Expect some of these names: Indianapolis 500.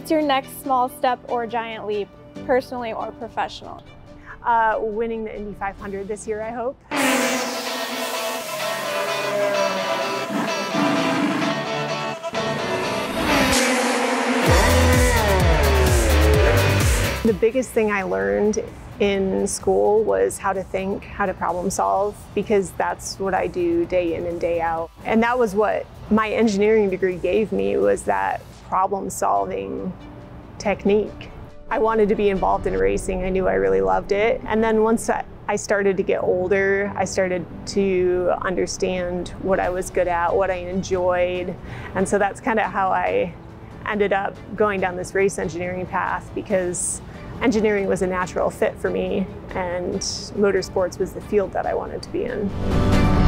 What's your next small step or giant leap, personally or professional? Winning the Indy 500 this year, I hope. The biggest thing I learned in school was how to think, how to problem solve, because that's what I do day in and day out. And that was what my engineering degree gave me, was that problem solving technique. I wanted to be involved in racing. I knew I really loved it. And then once I started to get older, I started to understand what I was good at, what I enjoyed. And so that's kind of how I ended up going down this race engineering path, because engineering was a natural fit for me, and motorsports was the field that I wanted to be in.